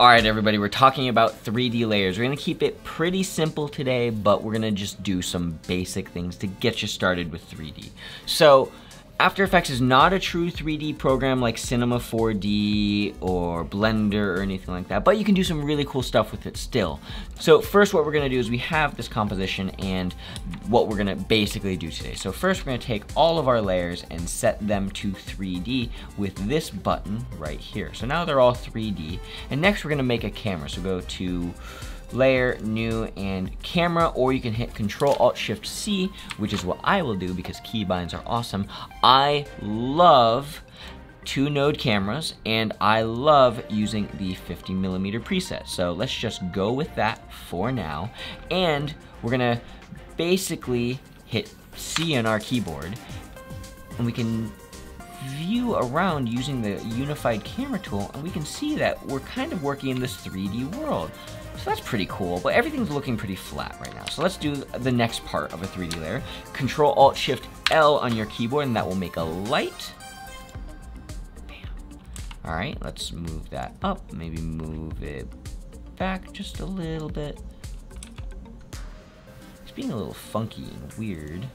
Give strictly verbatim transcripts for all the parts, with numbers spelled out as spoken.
All right, everybody, we're talking about three D layers. We're gonna keep it pretty simple today, but we're gonna just do some basic things to get you started with three D. So After Effects is not a true three D program like Cinema four D or Blender or anything like that, but you can do some really cool stuff with it still. So first what we're gonna do is we have this composition and what we're gonna basically do today. So first we're gonna take all of our layers and set them to three D with this button right here. So now they're all three D. And next we're gonna make a camera. So go to Layer, New, and Camera, or you can hit Control Alt Shift C, which is what I will do because keybinds are awesome. I love two node cameras, and I love using the fifty millimeter preset. So let's just go with that for now. And we're gonna basically hit C on our keyboard, and we can view around using the unified camera tool, and we can see that we're kind of working in this three D world. So that's pretty cool, but everything's looking pretty flat right now. So let's do the next part of a three D layer. Control Alt Shift L on your keyboard, and that will make a light. Bam. All right, let's move that up. Maybe move it back just a little bit. It's being a little funky and weird.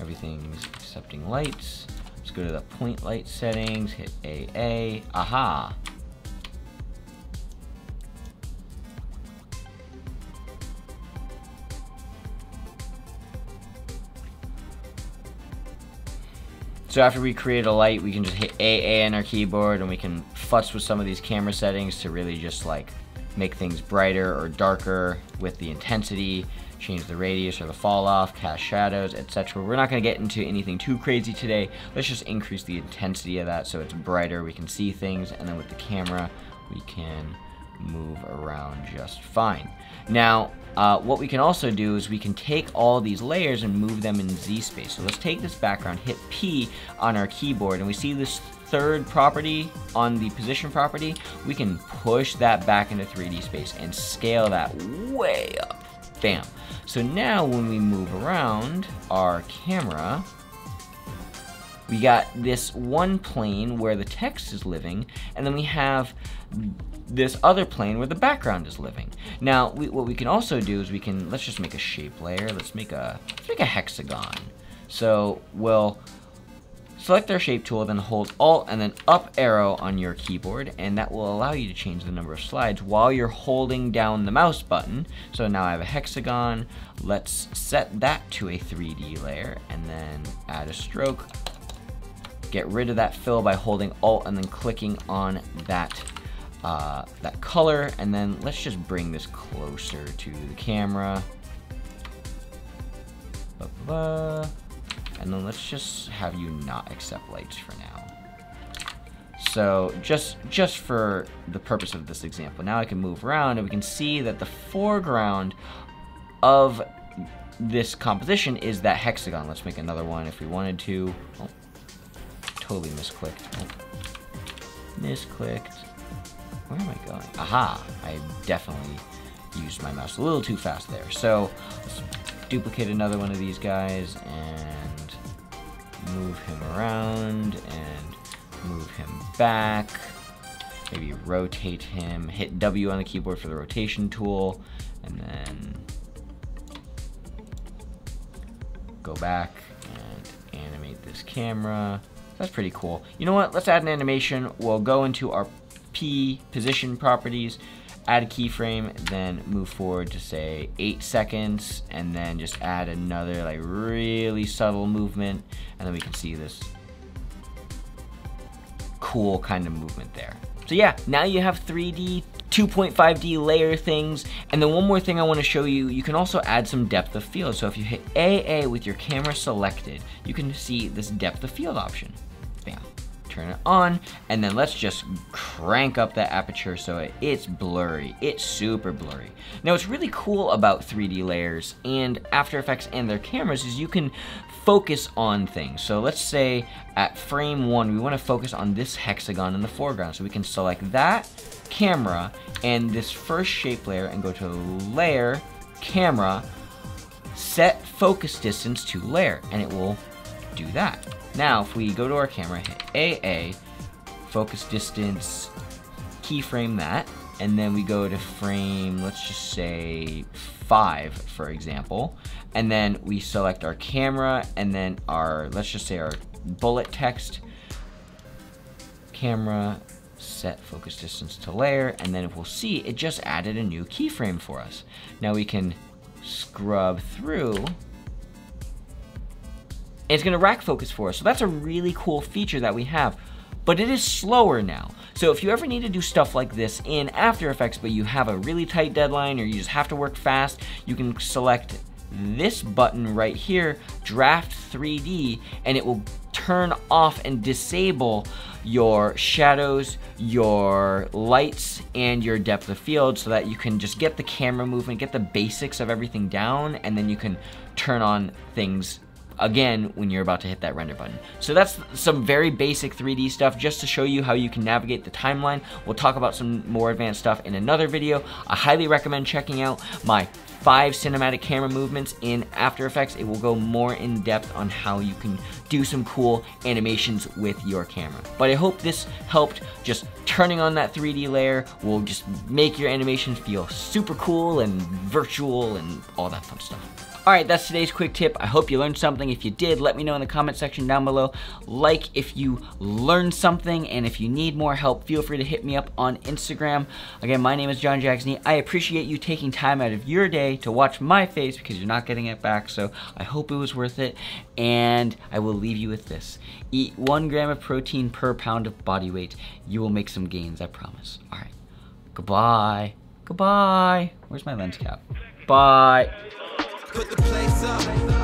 Everything's accepting lights. Let's go to the point light settings, hit A A, aha. So after we create a light, we can just hit A A on our keyboard, and we can futz with some of these camera settings to really just like make things brighter or darker with the intensity. Change the radius or the fall off, cast shadows, et cetera. We're not gonna get into anything too crazy today. Let's just increase the intensity of that so it's brighter, we can see things, and then with the camera, we can move around just fine. Now, uh, what we can also do is we can take all these layers and move them in Z space. So let's take this background, hit P on our keyboard, and we see this third property on the position property. We can push that back into three D space and scale that way up. Bam. So now when we move around our camera, we got this one plane where the text is living, and then we have this other plane where the background is living. Now, we, what we can also do is we can, let's just make a shape layer. Let's make a, let's make a hexagon. So we'll select our shape tool, then hold Alt and then up arrow on your keyboard, and that will allow you to change the number of slides while you're holding down the mouse button. So now I have a hexagon. Let's set that to a three D layer and then add a stroke. Get rid of that fill by holding Alt and then clicking on that, uh, that color, and then let's just bring this closer to the camera. Blah, blah, blah. And then let's just have you not accept lights for now. So just, just for the purpose of this example, now I can move around and we can see that the foreground of this composition is that hexagon. Let's make another one if we wanted to. Oh, totally misclicked. Oh, misclicked. Where am I going? Aha, I definitely used my mouse a little too fast there. So let's duplicate another one of these guys and move him around and move him back. Maybe rotate him, hit W on the keyboard for the rotation tool, and then go back and animate this camera. That's pretty cool. You know what? Let's add an animation. We'll go into our P position properties, add a keyframe, then move forward to say eight seconds, and then just add another like really subtle movement, and then we can see this cool kind of movement there. So yeah, now you have three D, two point five D layer things, and then one more thing I wanna show you, you can also add some depth of field. So if you hit A A with your camera selected, you can see this depth of field option. Bam. Turn it on, and then let's just crank up that aperture so it, it's blurry. It's super blurry. Now, what's really cool about three D layers and After Effects and their cameras is you can focus on things. So let's say at frame one, we want to focus on this hexagon in the foreground. So we can select that camera and this first shape layer and go to Layer, Camera, Set Focus Distance to Layer, and it will do that. Now, if we go to our camera, hit A A, focus distance, keyframe that, and then we go to frame, let's just say five, for example, and then we select our camera, and then our, let's just say our bullet text, camera, set focus distance to layer, and then we'll see it just added a new keyframe for us. Now we can scrub through. It's gonna rack focus for us. So that's a really cool feature that we have, but it is slower now. So if you ever need to do stuff like this in After Effects, but you have a really tight deadline or you just have to work fast, you can select this button right here, Draft three D, and it will turn off and disable your shadows, your lights, and your depth of field so that you can just get the camera movement, get the basics of everything down, and then you can turn on things again when you're about to hit that render button. So that's some very basic three D stuff just to show you how you can navigate the timeline. We'll talk about some more advanced stuff in another video. I highly recommend checking out my five cinematic camera movements in After Effects. It will go more in depth on how you can do some cool animations with your camera. But I hope this helped. Just turning on that three D layer will just make your animation feel super cool and virtual and all that fun stuff. All right, that's today's quick tip. I hope you learned something. If you did, let me know in the comment section down below. Like if you learned something, and if you need more help, feel free to hit me up on Instagram. Again, my name is John Jagsney. I appreciate you taking time out of your day to watch my face because you're not getting it back, so I hope it was worth it. And I will leave you with this. Eat one gram of protein per pound of body weight. You will make some gains, I promise. All right, goodbye. Goodbye. Where's my lens cap? Bye. Put the place up.